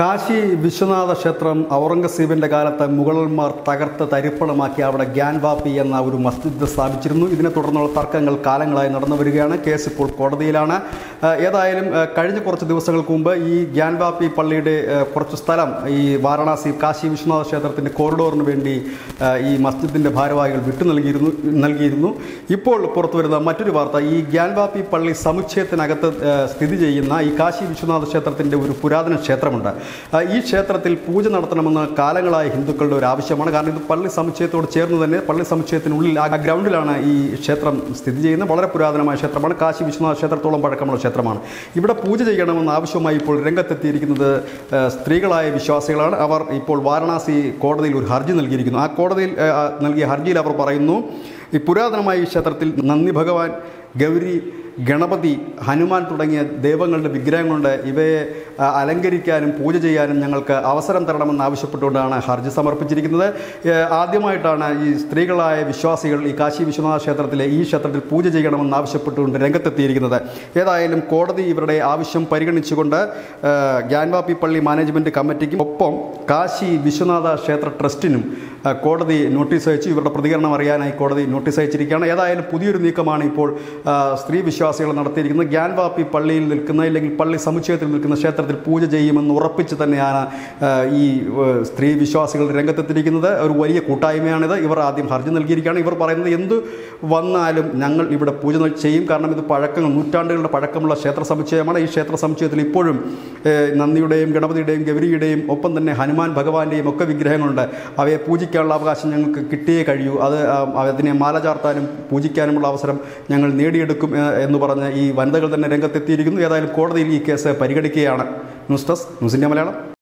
കാശി വിശ്വനാഥ ക്ഷേത്രം ഔറംഗസീബിൻ്റെ കാലത്ത് മുഗളന്മാർ തകർത്ത് തരിപ്പണമാക്കി അവിടെ ഗ്യാൻവാപ്പി എന്ന ഒരു മസ്ജിദ് സ്ഥാപിച്ചിരുന്നു. ഇതിനെ തുടർന്നുള്ള തർക്കങ്ങൾ കാലങ്ങളായി നടന്നു വരികയാണ്. കേസ് ഇപ്പോൾ കോടതിയിലാണ്. ഏതായാലും കഴിഞ്ഞ കുറച്ച് ദിവസങ്ങൾക്ക് മുമ്പ് ഈ ഗ്യാൻവാപ്പി പള്ളിയുടെ കുറച്ച് സ്ഥലം ഈ വാരണാസി കാശി വിശ്വനാഥ ക്ഷേത്രത്തിൻ്റെ കോറിഡോറിന് വേണ്ടി ഈ മസ്ജിദിൻ്റെ ഭാരവാഹികൾ വിട്ടു നൽകിയിരുന്നു. ഇപ്പോൾ പുറത്തു വരുന്ന മറ്റൊരു വാർത്ത, ഈ ഗ്യാൻവാപ്പി പള്ളി സമുച്ചയത്തിനകത്ത് സ്ഥിതി ചെയ്യുന്ന ഈ കാശി വിശ്വനാഥ ക്ഷേത്രത്തിൻ്റെ ഒരു പുരാതന ക്ഷേത്രമുണ്ട്. ഈ ക്ഷേത്രത്തിൽ പൂജ നടത്തണമെന്ന് കാലങ്ങളായ ഹിന്ദുക്കളുടെ ഒരു ആവശ്യമാണ്. കാരണം ഇത് പള്ളി സമുച്ചയത്തോട് ചേർന്ന് തന്നെ പള്ളി സമുച്ചയത്തിനുള്ളിൽ ആ ഗ്രൗണ്ടിലാണ് ഈ ക്ഷേത്രം സ്ഥിതി ചെയ്യുന്നത്. വളരെ പുരാതനമായ ക്ഷേത്രമാണ്, കാശി വിശ്വനാഥ ക്ഷേത്രത്തോളം പഴക്കമുള്ള ക്ഷേത്രമാണ്. ഇവിടെ പൂജ ചെയ്യണമെന്ന് ആവശ്യമായി ഇപ്പോൾ രംഗത്തെത്തിയിരിക്കുന്നത് സ്ത്രീകളായ വിശ്വാസികളാണ്. അവർ ഇപ്പോൾ വാരണാസി കോടതിയിൽ ഒരു ഹർജി നൽകിയിരിക്കുന്നു. ആ കോടതിയിൽ നൽകിയ ഹർജിയിൽ അവർ പറയുന്നു, ഈ പുരാതനമായ ഈ ക്ഷേത്രത്തിൽ നന്ദി ഭഗവാൻ, ഗൗരി, ഗണപതി, ഹനുമാൻ തുടങ്ങിയ ദൈവങ്ങളുടെ വിഗ്രഹങ്ങളുണ്ട്. ഇവയെ അലങ്കരിക്കാനും പൂജ ചെയ്യാനും ഞങ്ങൾക്ക് അവസരം തരണമെന്നാവശ്യപ്പെട്ടുകൊണ്ടാണ് ഹർജി സമർപ്പിച്ചിരിക്കുന്നത്. ആദ്യമായിട്ടാണ് ഈ സ്ത്രീകളായ വിശ്വാസികൾ ഈ കാശി വിശ്വനാഥ ക്ഷേത്രത്തിലെ ഈ ക്ഷേത്രത്തിൽ പൂജ ചെയ്യണമെന്നാവശ്യപ്പെട്ടുകൊണ്ട് രംഗത്തെത്തിയിരിക്കുന്നത്. ഏതായാലും കോടതി ഇവരുടെ ആവശ്യം പരിഗണിച്ചുകൊണ്ട് ഗ്യാൻവാപ്പി പള്ളി മാനേജ്മെൻറ്റ് കമ്മിറ്റിക്കും ഒപ്പം കാശി വിശ്വനാഥ ക്ഷേത്ര ട്രസ്റ്റിനും കോടതി നോട്ടീസ് അയച്ചു. ഇവരുടെ പ്രതികരണം അറിയാനായി കോടതി നോട്ടീസ് അയച്ചിരിക്കുകയാണ്. ഏതായാലും പുതിയൊരു നീക്കമാണ് ഇപ്പോൾ സ്ത്രീ വിശ്വാസികൾ നടത്തിയിരിക്കുന്നത്. ഗ്യാൻവാപ്പി പള്ളിയിൽ നിൽക്കുന്ന, അല്ലെങ്കിൽ പള്ളി സമുച്ചയത്തിൽ നിൽക്കുന്ന ക്ഷേത്രത്തിൽ പൂജ ചെയ്യുമെന്ന് ഉറപ്പിച്ച് തന്നെയാണ് ഈ സ്ത്രീ വിശ്വാസികൾ രംഗത്തെത്തിയിരിക്കുന്നത്. ഒരു വലിയ കൂട്ടായ്മയാണിത്. ഇവർ ആദ്യം ഹർജി നൽകിയിരിക്കുകയാണ്. ഇവർ പറയുന്നത്, എന്ത് വന്നാലും ഞങ്ങൾ ഇവിടെ പൂജ ചെയ്യും. കാരണം ഇത് പഴക്കങ്ങൾ, നൂറ്റാണ്ടുകളുടെ പഴക്കമുള്ള ക്ഷേത്ര സമുച്ചയമാണ്. ഈ ക്ഷേത്ര സമുച്ചയത്തിൽ ഇപ്പോഴും നന്ദിയുടെയും ഗണപതിയുടെയും ഗൗരിയുടെയും ഒപ്പം തന്നെ ഹനുമാൻ ഭഗവാന്റെയും ഒക്കെ വിഗ്രഹങ്ങളുണ്ട്. അവയെ പൂജിക്കാനുള്ള അവകാശം ഞങ്ങൾക്ക് കിട്ടിയേ കഴിയൂ. അതിനെ മാല ചാർത്താനും പൂജിക്കാനുമുള്ള അവസരം ഞങ്ങൾ നേടിയെടുക്കും എന്ന് പറഞ്ഞ് ഈ വനിതകൾ തന്നെ രംഗത്തെത്തിയിരിക്കുന്നു. ഏതായാലും കോടതിയിൽ ഈ കേസ് പരിഗണിക്കുകയാണ്. News desk news India Malayalam.